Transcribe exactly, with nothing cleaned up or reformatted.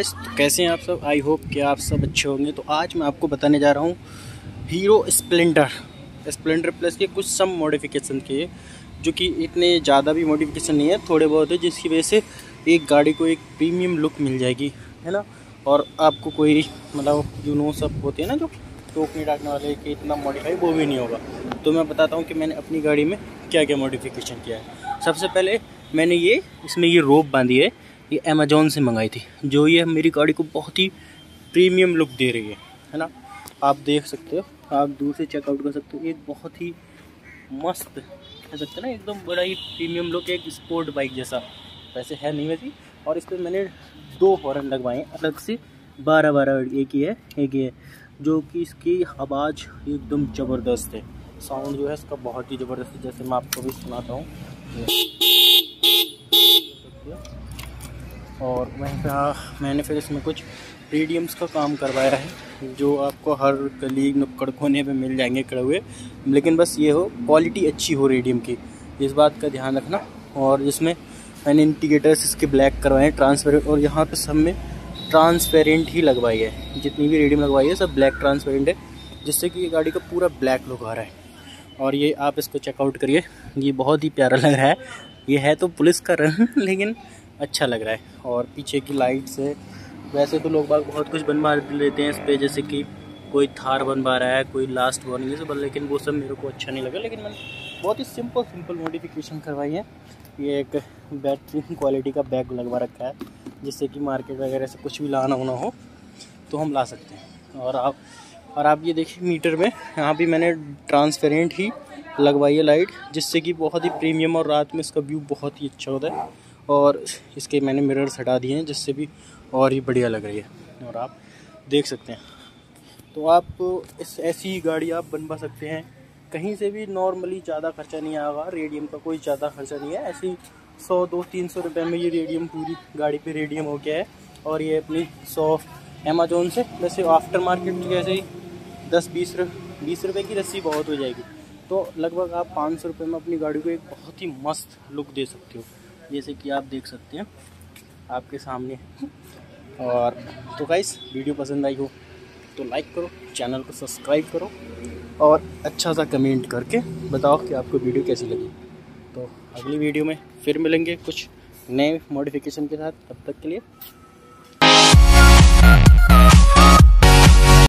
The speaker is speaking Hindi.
गाइस, तो कैसे हैं आप सब। आई होप कि आप सब अच्छे होंगे। तो आज मैं आपको बताने जा रहा हूँ हीरो स्प्लेंडर स्प्लेंडर प्लस के कुछ सम मॉडिफिकेशन के, जो कि इतने ज़्यादा भी मॉडिफिकेशन नहीं है, थोड़े बहुत है, जिसकी वजह से एक गाड़ी को एक प्रीमियम लुक मिल जाएगी, है ना। और आपको कोई मतलब यू नो सब होते हैं ना जो टोक नहीं डाकने वाले कि इतना मॉडिफाई, वो भी नहीं होगा। तो मैं बताता हूँ कि मैंने अपनी गाड़ी में क्या क्या मॉडिफिकेशन किया है। सबसे पहले मैंने ये इसमें ये रोप बांधी है, ये अमेज़ॉन से मंगाई थी, जो ये मेरी गाड़ी को बहुत ही प्रीमियम लुक दे रही है है ना। आप देख सकते हो, आप दूर से चेकआउट कर सकते हो, एक बहुत ही मस्त कह सकते हैं ना, एकदम बड़ा ही प्रीमियम लुक, एक स्पोर्ट बाइक जैसा, वैसे है नहीं वैसी। और इस पर मैंने दो हॉर्न लगवाए हैं अलग से, बारह बारह एक ही है एक ही है, जो कि इसकी आवाज़ एकदम ज़बरदस्त है। साउंड जो है इसका बहुत ही ज़बरदस्त है, जैसे मैं आपको भी सुनाता हूँ। और वहीं पर मैंने फिर इसमें कुछ रेडियम्स का काम करवाया है, जो आपको हर गली नुक्कड़ कोने पे मिल जाएंगे खड़े हुए, लेकिन बस ये हो क्वालिटी अच्छी हो रेडियम की, इस बात का ध्यान रखना। और जिसमें मैंने इंडिकेटर्स इसके ब्लैक करवाए हैं, ट्रांसपेरेंट, और यहाँ पे सब में ट्रांसपेरेंट ही लगवाई है, जितनी भी रेडियम लगवाई है सब ब्लैक ट्रांसपेरेंट है, जिससे कि ये गाड़ी का पूरा ब्लैक लुक आ रहा है। और ये आप इसको चेकआउट करिए, ये बहुत ही प्यारा लग रहा है। ये है तो पुलिस का रन, लेकिन अच्छा लग रहा है। और पीछे की लाइट्स है, वैसे तो लोग बाग बहुत कुछ बनवा लेते हैं इस पर, जैसे कि कोई थार बनवा रहा है, कोई लास्ट वार्निंग सब, लेकिन वो सब मेरे को अच्छा नहीं लगा। लेकिन मैंने बहुत ही सिंपल सिंपल मॉडिफिकेशन करवाई है। ये एक बेहतरीन क्वालिटी का बैग लगवा रखा है, जिससे कि मार्केट वगैरह से कुछ भी लाना होना हो तो हम ला सकते हैं। और आप और आप ये देखिए मीटर में, यहाँ भी मैंने ट्रांसपेरेंट ही लगवाई है लाइट, जिससे कि बहुत ही प्रीमियम, और रात में इसका व्यू बहुत ही अच्छा होता है। और इसके मैंने मिरर्स हटा दिए हैं, जिससे भी और ही बढ़िया लग रही है, और आप देख सकते हैं। तो आप इस ऐसी गाड़ी आप बनवा सकते हैं, कहीं से भी नॉर्मली, ज़्यादा खर्चा नहीं आएगा, रेडियम का कोई ज़्यादा खर्चा नहीं है। ऐसी सौ दो तीन सौ रुपये में ये रेडियम पूरी गाड़ी पे रेडियम हो गया है। और ये अपनी सौ अमेज़ॉन से, वैसे आफ्टर मार्केट जैसे ही दस बीस बीस रुपये की रस्सी बहुत हो जाएगी, तो लगभग आप पाँच सौ रुपये में अपनी गाड़ी को एक बहुत ही मस्त लुक दे सकते हो, जैसे कि आप देख सकते हैं आपके सामने। और तो गाइस, वीडियो पसंद आई हो तो लाइक करो, चैनल को सब्सक्राइब करो, और अच्छा सा कमेंट करके बताओ कि आपको वीडियो कैसी लगी। तो अगली वीडियो में फिर मिलेंगे कुछ नए मॉडिफिकेशन के साथ, तब तक के लिए।